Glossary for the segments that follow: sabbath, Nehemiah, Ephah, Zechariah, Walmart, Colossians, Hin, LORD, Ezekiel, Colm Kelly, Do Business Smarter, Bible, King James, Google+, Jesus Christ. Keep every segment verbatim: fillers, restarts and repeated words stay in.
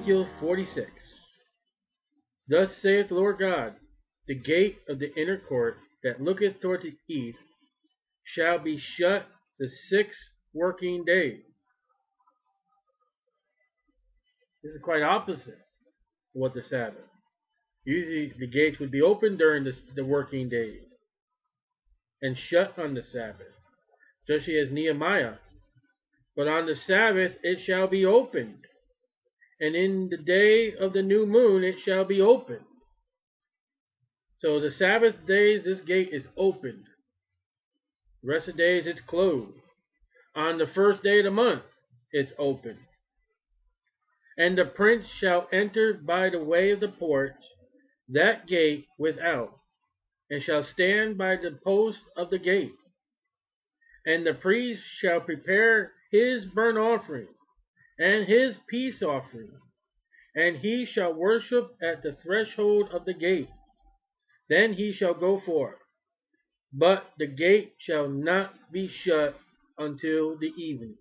Ezekiel forty-six. Thus saith the Lord God, the gate of the inner court that looketh toward the east shall be shut the six working days. This is quite opposite of what the Sabbath. Usually the gates would be open during the, the working days and shut on the Sabbath, especially as Nehemiah. But on the Sabbath it shall be opened, and in the day of the new moon it shall be opened. So the Sabbath days this gate is opened. The rest of the days it's closed. On the first day of the month it's open. And the prince shall enter by the way of the porch, that gate without, and shall stand by the post of the gate. And the priest shall prepare his burnt offering and his peace offering, and he shall worship at the threshold of the gate. Then he shall go forth, but the gate shall not be shut until the evening.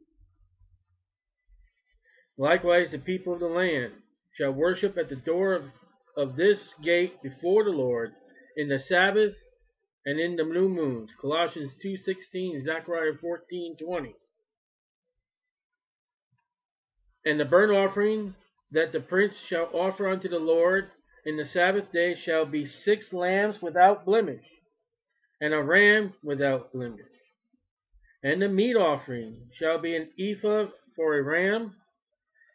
Likewise, the people of the land shall worship at the door of, of this gate before the Lord in the Sabbath and in the new moons. Colossians two sixteen, Zechariah fourteen twenty. And the burnt offering that the prince shall offer unto the Lord in the Sabbath day shall be six lambs without blemish, and a ram without blemish. And the meat offering shall be an ephah for a ram,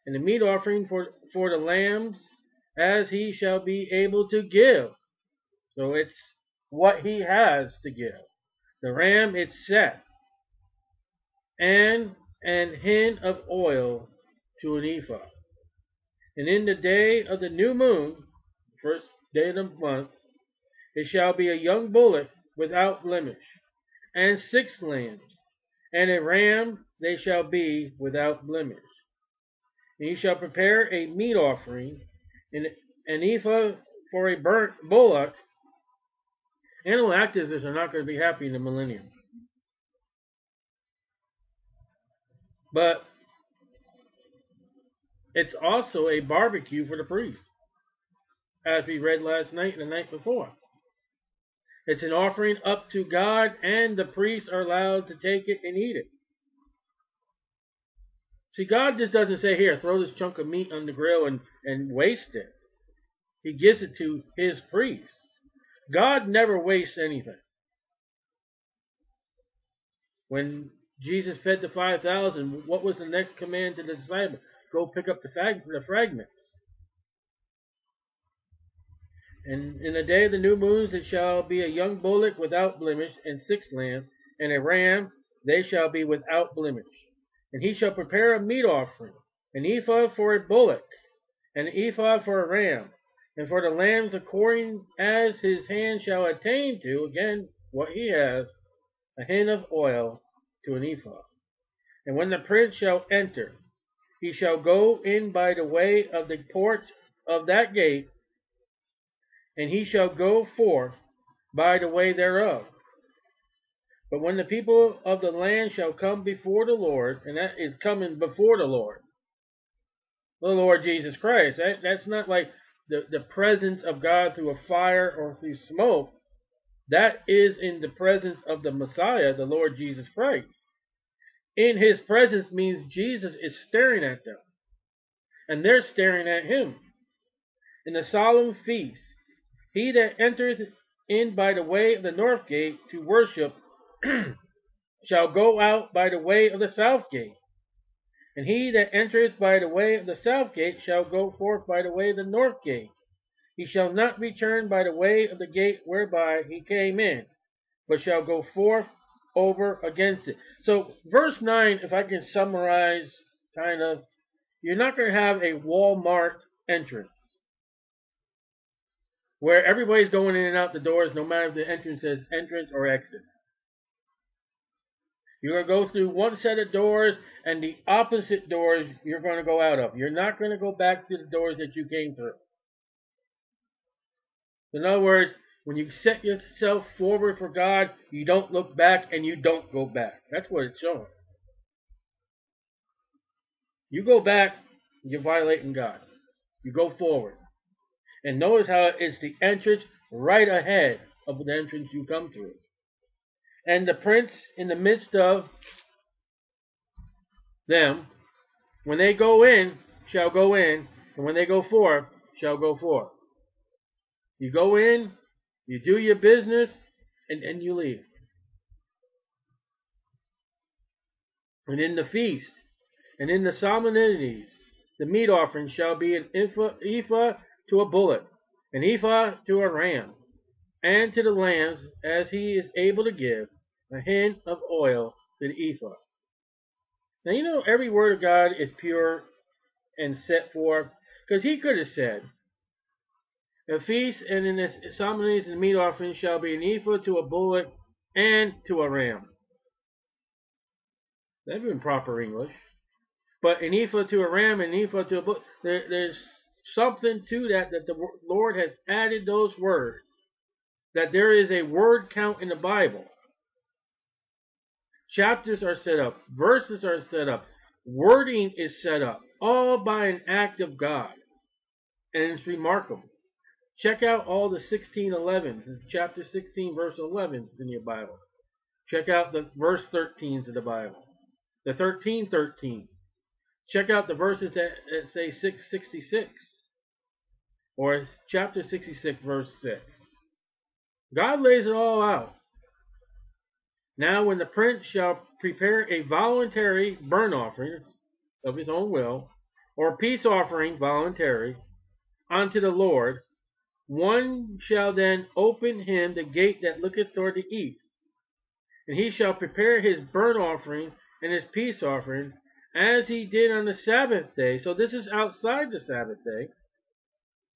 and the meat offering for, for the lambs, as he shall be able to give. So it's what he has to give. The ram, it's set. And an hin of oil to an ephah. And in the day of the new moon, first day of the month, it shall be a young bullock without blemish, and six lambs, and a ram they shall be without blemish. And you shall prepare a meat offering, and an ephah for a burnt bullock. Animal activists are not going to be happy in the millennium. But it's also a barbecue for the priest, as we read last night and the night before. It's an offering up to God, and the priests are allowed to take it and eat it. See, God just doesn't say, here, throw this chunk of meat on the grill and, and waste it. He gives it to his priests. God never wastes anything. When Jesus fed the five thousand, what was the next command to the disciples? Go pick up the, the fragments. And in the day of the new moons it shall be a young bullock without blemish, and six lambs, and a ram, they shall be without blemish. And he shall prepare a meat offering, an ephah for a bullock, an ephah for a ram, and for the lambs according as his hand shall attain to, again, what he has, a hin of oil to an ephah. And when the prince shall enter, he shall go in by the way of the porch of that gate, and he shall go forth by the way thereof. But when the people of the land shall come before the Lord, and that is coming before the Lord, the Lord Jesus Christ, that, that's not like the, the presence of God through a fire or through smoke. That is in the presence of the Messiah, the Lord Jesus Christ. In his presence means Jesus is staring at them, and they're staring at him. In the solemn feast, he that entereth in by the way of the north gate to worship shall go out by the way of the south gate. And he that entereth by the way of the south gate shall go forth by the way of the north gate. He shall not return by the way of the gate whereby he came in, but shall go forth over against it. So verse nine, if I can summarize, kind of, you're not going to have a Walmart entrance where everybody's going in and out the doors, no matter if the entrance says entrance or exit. You're going to go through one set of doors, and the opposite doors you're going to go out of. You're not going to go back to the doors that you came through. In other words, when you set yourself forward for God, you don't look back and you don't go back. That's what it's showing. You go back, you're violating God. You go forward. And notice how it's the entrance right ahead of the entrance you come through. And the prince in the midst of them, when they go in, shall go in, and when they go forth, shall go forth. You go in, you do your business, and then you leave. And in the feast, and in the solemnities, the meat offering shall be an ephah to a bullock, an ephah to a ram, and to the lambs, as he is able to give, a hin of oil to the ephah. Now, you know, every word of God is pure and set forth, because he could have said, a feast and in the solemnities and the meat offering shall be an ephah to a bullock and to a ram. That would have been proper English. But an ephah to a ram and an ephah to a bullock, there, there's something to that, that the Lord has added those words, that there is a word count in the Bible. Chapters are set up, verses are set up, wording is set up, all by an act of God. And it's remarkable. Check out all the sixteen elevens, chapter sixteen, verse eleven in your Bible. Check out the verse thirteens of the Bible, the thirteen thirteen. Check out the verses that, that say six sixty-six, or chapter sixty-six, verse six. God lays it all out. Now when the prince shall prepare a voluntary burnt offering of his own will, or peace offering voluntary, unto the Lord, one shall then open him the gate that looketh toward the east, and he shall prepare his burnt offering and his peace offering, as he did on the Sabbath day. So this is outside the Sabbath day.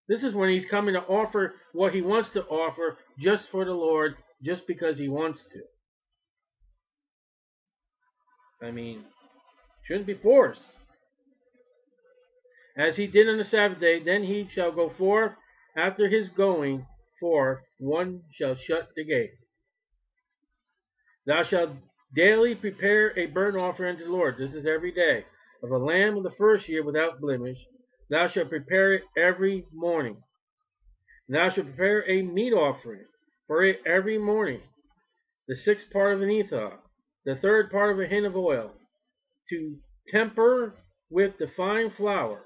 This is when he's coming to offer what he wants to offer, just for the Lord, just because he wants to. I mean, shouldn't be forced. As he did on the Sabbath day, then he shall go forth after his going, for one shall shut the gate. Thou shalt daily prepare a burnt offering unto the Lord. This is every day. Of a lamb of the first year without blemish, thou shalt prepare it every morning. Thou shalt prepare a meat offering for it every morning, the sixth part of an ephah, the third part of a hin of oil, to temper with the fine flour,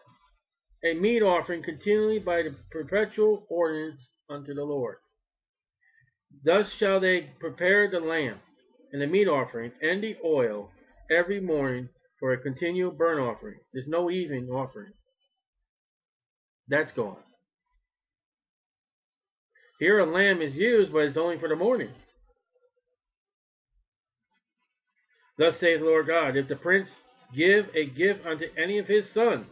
a meat offering continually by the perpetual ordinance unto the Lord. Thus shall they prepare the lamb and the meat offering and the oil every morning for a continual burnt offering. There's no evening offering. That's gone. Here a lamb is used, but it's only for the morning. Thus saith the Lord God, if the prince give a gift unto any of his sons,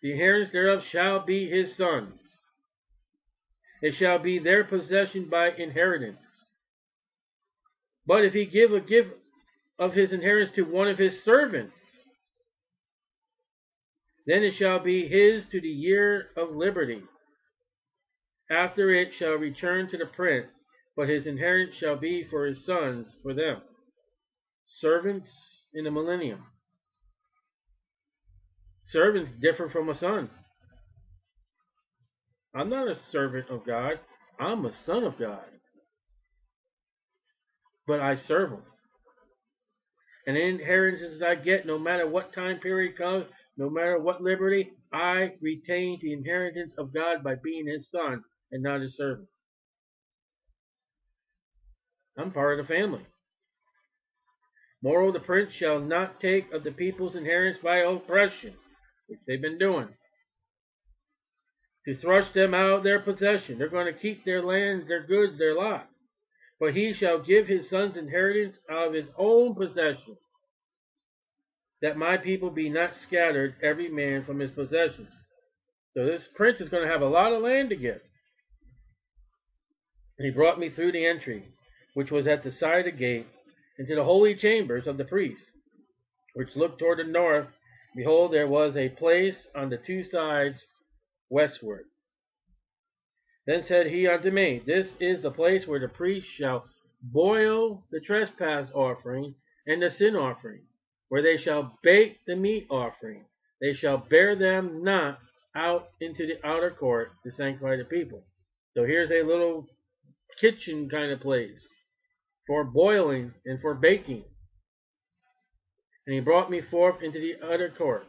the inheritance thereof shall be his sons. It shall be their possession by inheritance. But if he give a gift of his inheritance to one of his servants, then it shall be his to the year of liberty. After it shall return to the prince, but his inheritance shall be for his sons, for them. Servants in the millennium. Servants differ from a son. I'm not a servant of God. I'm a son of God. But I serve him. And the inheritance I get, no matter what time period comes, no matter what liberty, I retain the inheritance of God by being his son and not his servant. I'm part of the family. Moreover, the prince shall not take of the people's inheritance by oppression, which they've been doing, to thrush them out of their possession. They're going to keep their land, their goods, their lot. But he shall give his son's inheritance out of his own possession, that my people be not scattered, every man from his possession. So this prince is going to have a lot of land to give. And he brought me through the entry, which was at the side of the gate, into the holy chambers of the priests, which looked toward the north. Behold, there was a place on the two sides westward. Then said he unto me, this is the place where the priest shall boil the trespass offering and the sin offering, where they shall bake the meat offering, They shall bear them not out into the outer court to sanctify the people. So here's a little kitchen kind of place for boiling and for baking. And he brought me forth into the outer court,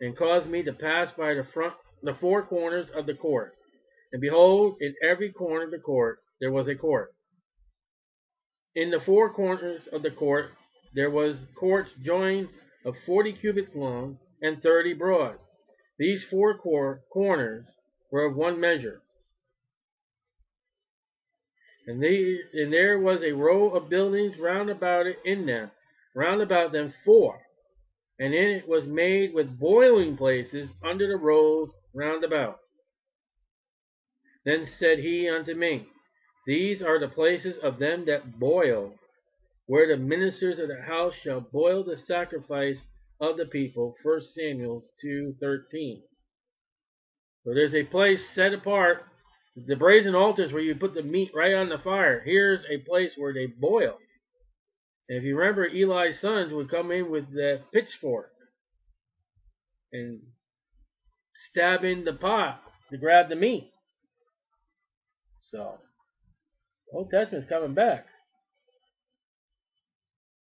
and caused me to pass by the front, the four corners of the court. And behold, in every corner of the court there was a court. In the four corners of the court there was courts joined of forty cubits long and thirty broad. These four cor corners were of one measure. And, they, and there was a row of buildings round about it in them, round about them four. And in it was made with boiling places under the rows round about. Then said he unto me, These are the places of them that boil, where the ministers of the house shall boil the sacrifice of the people. First Samuel two thirteen. So there's a place set apart. The brazen altars where you put the meat right on the fire. Here's a place where they boil. And if you remember, Eli's sons would come in with the pitchfork and stab in the pot to grab the meat. So, the Old Testament's coming back.